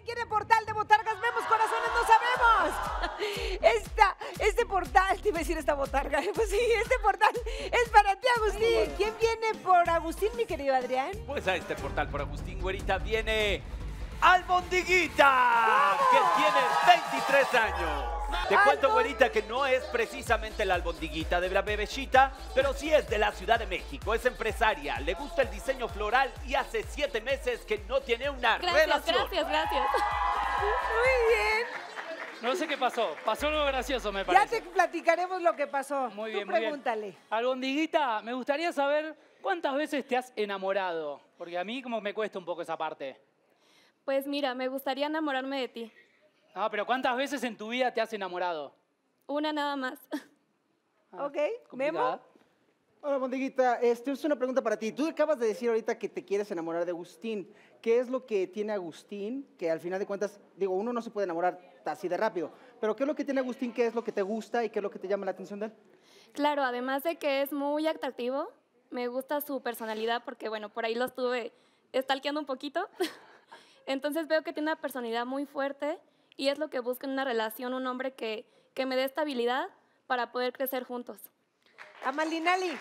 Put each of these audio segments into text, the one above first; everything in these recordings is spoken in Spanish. aquí en el portal de Botargas vemos corazones, no sabemos. Este portal, te iba a decir esta botarga, pues sí, este portal es para ti, Agustín. ¿Quién viene por Agustín, mi querido Adrián? Pues a este portal por Agustín, güerita, viene Albondiguita, que tiene 23 años. Te cuento, güerita, que no es precisamente la albondiguita de la bebeshita, pero sí es de la Ciudad de México. Es empresaria, le gusta el diseño floral y hace 7 meses que no tiene una relación. Gracias. Muy bien. No sé qué pasó. Pasó algo gracioso, me parece. Ya te platicaremos lo que pasó. Muy bien, pregúntale. Muy bien. Albondiguita, me gustaría saber cuántas veces te has enamorado, porque a mí como me cuesta un poco esa parte. Pues mira, me gustaría enamorarme de ti. Ah, pero ¿cuántas veces en tu vida te has enamorado? Una nada más. Ah, ok, ¿Memo? Hola, Albondiguita. Es una pregunta para ti. Tú acabas de decir ahorita que te quieres enamorar de Agustín. ¿Qué es lo que tiene Agustín? Que al final de cuentas, digo, uno no se puede enamorar así de rápido. Pero ¿qué es lo que tiene Agustín? ¿Qué es lo que te gusta y qué es lo que te llama la atención de él? Claro, además de que es muy atractivo, me gusta su personalidad porque, bueno, por ahí lo estuve stalkeando un poquito. Entonces veo que tiene una personalidad muy fuerte. Y es lo que busca en una relación, un hombre que me dé estabilidad para poder crecer juntos. Amalinali.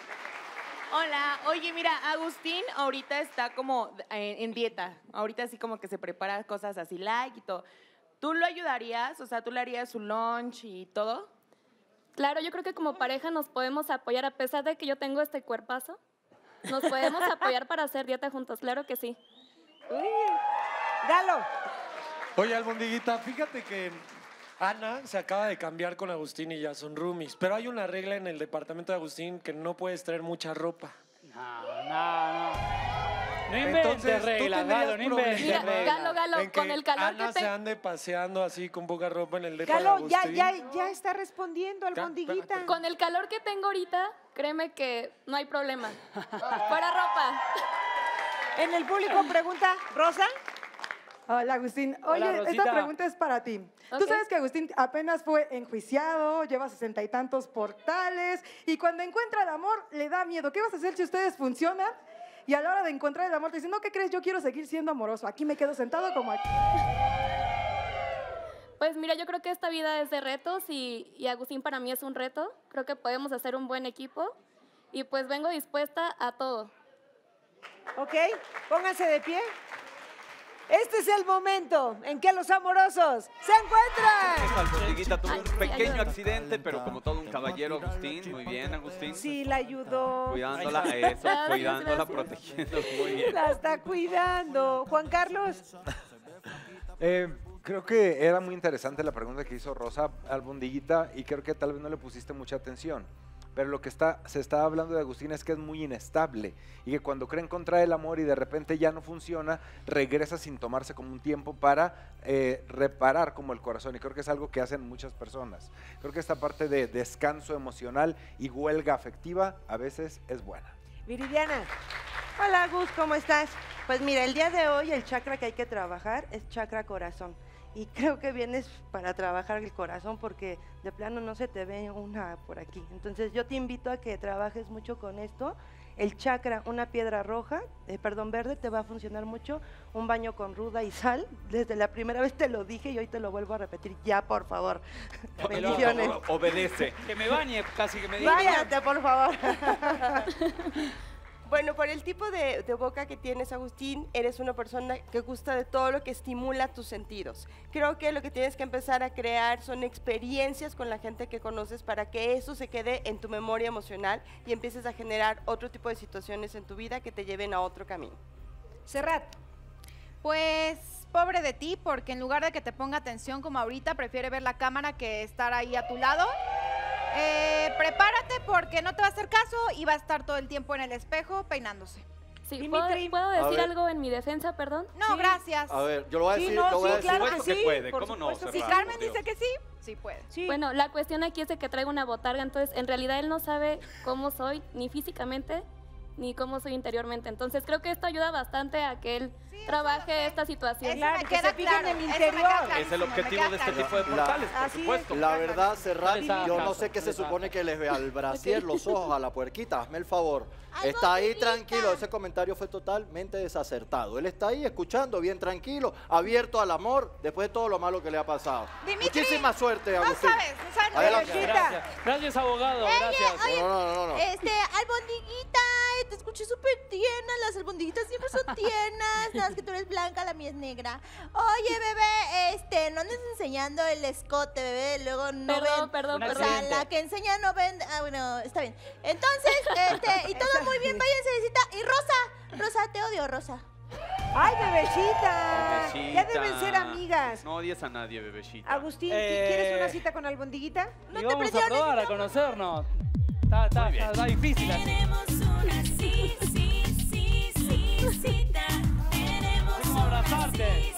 Hola, oye, mira, Agustín ahorita está como en dieta. Ahorita así como que se prepara cosas así light y todo. ¿Tú lo ayudarías? O sea, ¿tú le harías su lunch y todo? Claro, yo creo que como pareja nos podemos apoyar. A pesar de que yo tengo este cuerpazo, nos podemos apoyar para hacer dieta juntos. Claro que sí. Galo. Oye, Albondiguita, fíjate que Ana se acaba de cambiar con Agustín y ya son roomies, pero hay una regla en el departamento de Agustín que no puedes traer mucha ropa. No. No inventes reglas, Galo, no inventes reglas. Mira, Galo, con el calor Ana se ande paseando así con poca ropa en el departamento de Agustín. Galo, ya está respondiendo, Albondiguita. Con el calor que tengo ahorita, créeme que no hay problema. Fuera ropa. En el público pregunta, Rosa. Hola, Agustín. Oye, Rosita, esta pregunta es para ti. Okay. Tú sabes que Agustín apenas fue enjuiciado, lleva 60 y tantos portales y cuando encuentra el amor le da miedo. ¿Qué vas a hacer si ustedes funcionan? Y a la hora de encontrar el amor te dicen, no, ¿qué crees? Yo quiero seguir siendo amoroso. Aquí me quedo sentado como aquí. Pues mira, yo creo que esta vida es de retos y Agustín para mí es un reto. Creo que podemos hacer un buen equipo y pues vengo dispuesta a todo. Ok, pónganse de pie. Este es el momento en que los amorosos se encuentran. Albondiguita tuvo un pequeño accidente, pero como todo un caballero, Agustín. Muy bien, Agustín. Sí, la ayudó. Cuidándola, eso, cuidándola, protegiéndola. Muy bien. La está cuidando. Juan Carlos. Creo que era muy interesante la pregunta que hizo Rosa Albondiguita y creo que tal vez no le pusiste mucha atención. Pero lo que se está hablando de Agustín es que es muy inestable y que cuando cree encontrar el amor y de repente ya no funciona, regresa sin tomarse como un tiempo para reparar como el corazón, y creo que es algo que hacen muchas personas. Creo que esta parte de descanso emocional y huelga afectiva a veces es buena. Viridiana. Hola, Gus, ¿cómo estás? Pues mira, el día de hoy el chakra que hay que trabajar es chakra corazón. Y creo que vienes para trabajar el corazón porque de plano no se te ve una por aquí. Entonces yo te invito a que trabajes mucho con esto. El chakra, una piedra roja, verde, te va a funcionar mucho. Un baño con ruda y sal. Desde la primera vez te lo dije y hoy te lo vuelvo a repetir. Ya, por favor. Bendiciones. Obedece. Que me bañe, casi que me diga. Váyate, por favor. Bueno, por el tipo de boca que tienes, Agustín, eres una persona que gusta de todo lo que estimula tus sentidos. Creo que lo que tienes que empezar a crear son experiencias con la gente que conoces para que eso se quede en tu memoria emocional y empieces a generar otro tipo de situaciones en tu vida que te lleven a otro camino. Serrat. Pues, pobre de ti, porque en lugar de que te ponga atención como ahorita, prefiere ver la cámara que estar ahí a tu lado. Prepárate porque no te va a hacer caso y va a estar todo el tiempo en el espejo peinándose. Sí, ¿puedo decir algo en mi defensa, perdón? No, sí. Gracias. A ver, yo lo voy a decir, ¿cómo no? Si Carmen dice que sí, sí puede. Sí. Bueno, la cuestión aquí es de que traigo una botarga, entonces en realidad él no sabe cómo soy, ni físicamente, ni cómo soy interiormente. Entonces creo que esto ayuda bastante a que él trabaje esta situación. Claro, que se fijen en mi interior. Es el objetivo de este tipo de portales, por supuesto. La verdad, Serrat, yo no sé qué se supone que les vea al brasier, los ojos, a la puerquita, hazme el favor. Está ahí tranquilo, ese comentario fue totalmente desacertado. Él está ahí escuchando, bien tranquilo, abierto al amor, después de todo lo malo que le ha pasado. Dimitri, muchísima suerte, Agustín. No sabes. Gracias. Gracias, abogado. Gracias. Oye, no. Albondiguita, te escuché súper tierna. Las albondiguitas siempre son tiernas. Nada más que tú eres blanca, la mía es negra. Oye, bebé, no andes enseñando el escote, bebé. Luego no ven. Perdón. O sea, la que enseña no ven. Ah, bueno, está bien. Entonces, y todo muy bien, váyanse de cita. Y Rosa, te odio, Rosa. ¡Ay, bebeshita! Ya deben ser amigas. No odies a nadie, bebeshita. Agustín, ¿quieres una cita con albondiguita? No te presiones. Vamos a probar a conocernos. Está difícil así. Tenemos una cita. Vamos a abrazarte.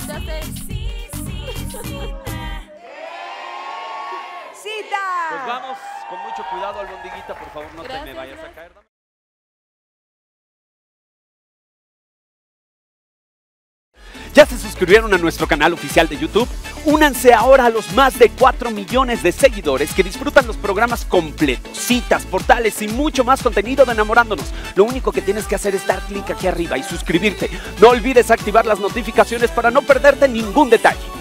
¡Cita! Pues vamos con mucho cuidado, albondiguita. Por favor, no te me vayas a caer. Dame. ¿Ya se suscribieron a nuestro canal oficial de YouTube? Únanse ahora a los más de 4 millones de seguidores que disfrutan los programas completos, citas, portales y mucho más contenido de Enamorándonos. Lo único que tienes que hacer es dar clic aquí arriba y suscribirte. No olvides activar las notificaciones para no perderte ningún detalle.